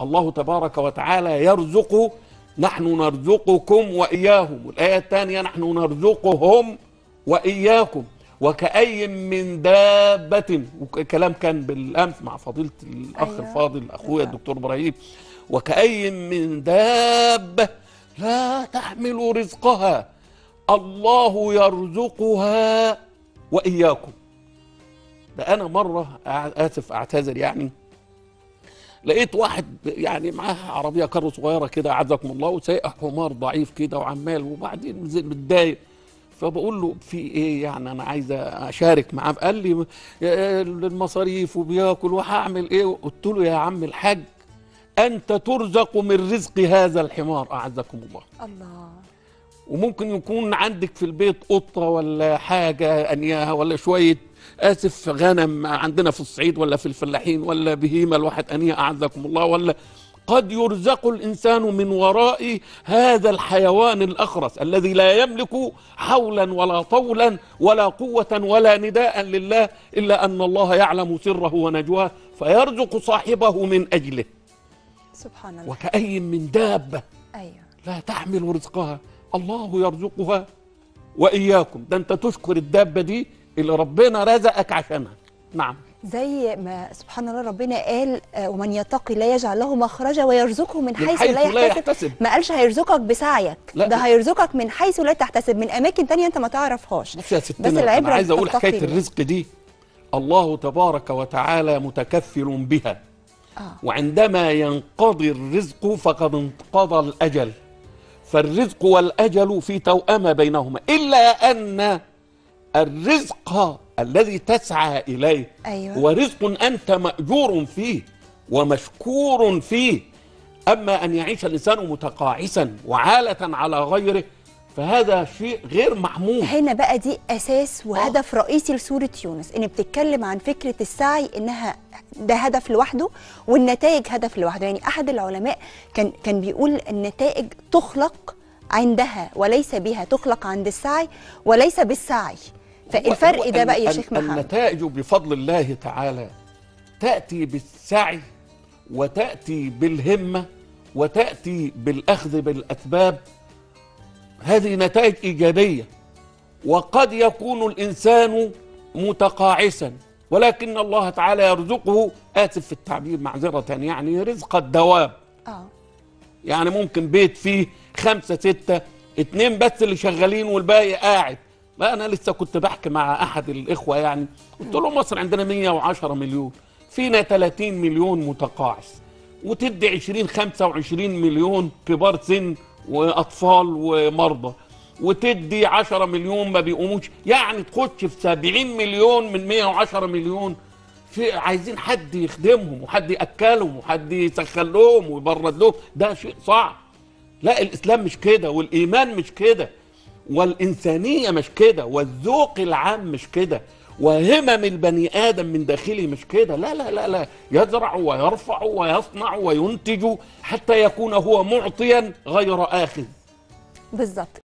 الله تبارك وتعالى يرزق، نحن نرزقكم وإياهم، والآية الثانية نحن نرزقهم وإياكم وكأي من دابة، وكلام كان بالأمس مع فضيلة الأخ الفاضل أخويا الدكتور إبراهيم، وكأي من دابة لا تحمل رزقها الله يرزقها وإياكم. ده أنا مرة آسف أعتذر يعني، لقيت واحد يعني معاه عربية كارو صغيرة كده أعزكم الله، وسايق حمار ضعيف كده وعمال، وبعدين متضايق، فبقول له في إيه يعني أنا عايز أشارك معاه، قال لي المصاريف وبياكل وهعمل إيه، قلت له يا عم الحاج أنت ترزق من رزق هذا الحمار أعزكم الله. الله، وممكن يكون عندك في البيت قطة ولا حاجة أنياها ولا شوية آسف غنم عندنا في الصعيد ولا في الفلاحين ولا بهيمة الواحد أنية أعزكم الله، ولا قد يرزق الإنسان من وراء هذا الحيوان الأخرس الذي لا يملك حولا ولا طولا ولا قوة ولا نداء لله إلا أن الله يعلم سره ونجواه فيرزق صاحبه من أجله. سبحان الله. وكأي من دابة لا تحمل رزقها الله يرزقها وإياكم. ده أنت تشكر الدابة دي اللي ربنا رزقك عشانها. نعم، زي ما سبحان الله ربنا قال ومن يتقي لا يجعل له مخرجا ويرزقه من حيث لا يحتسب. ما قالش هيرزقك بسعيك، ده هيرزقك من حيث لا تحتسب، من اماكن ثانيه انت ما تعرفهاش. بس يا ستنا بس العبره، انا عايز اقول حكايه الرزق دي الله تبارك وتعالى متكفل بها. وعندما ينقضي الرزق فقد انقضى الاجل، فالرزق والاجل في توأمة بينهما، الا ان الرزق الذي تسعى إليه هو رزق أنت مأجور فيه ومشكور فيه، أما أن يعيش الإنسان متقاعسا وعالة على غيره فهذا شيء غير محمود. هنا بقى دي أساس وهدف رئيسي لسورة يونس، إن بتتكلم عن فكرة السعي إنها ده هدف لوحده والنتائج هدف لوحده. يعني أحد العلماء كان بيقول النتائج تخلق عندها وليس بها، تخلق عند السعي وليس بالسعي. فالفرق ده بقى يا شيخ محمد، النتائج بفضل الله تعالى تأتي بالسعي وتأتي بالهمة وتأتي بالأخذ بالأسباب، هذه نتائج إيجابية. وقد يكون الإنسان متقاعسا ولكن الله تعالى يرزقه، آسف في التعبير معذرة، يعني رزق الدواب. يعني ممكن بيت فيه 5 6 2 بس اللي شغالين والباقي قاعد. لا انا لسه كنت بحكي مع احد الاخوه يعني، قلت له مصر عندنا 110 مليون، فينا 30 مليون متقاعس، وتدي 20 25 مليون كبار سن واطفال ومرضى، وتدي 10 مليون ما بيقوموش، يعني تخش في 70 مليون من 110 مليون في عايزين حد يخدمهم وحد ياكلهم وحد يسخن لهم ويبرد لهم. ده شيء صعب. لا الاسلام مش كده، والايمان مش كده، والإنسانية مش كده، والذوق العام مش كده، وهمم البني آدم من داخله مش كده. لا لا لا لا، يزرع ويرفع ويصنع وينتج حتى يكون هو معطيا غير آخذ. بالظبط.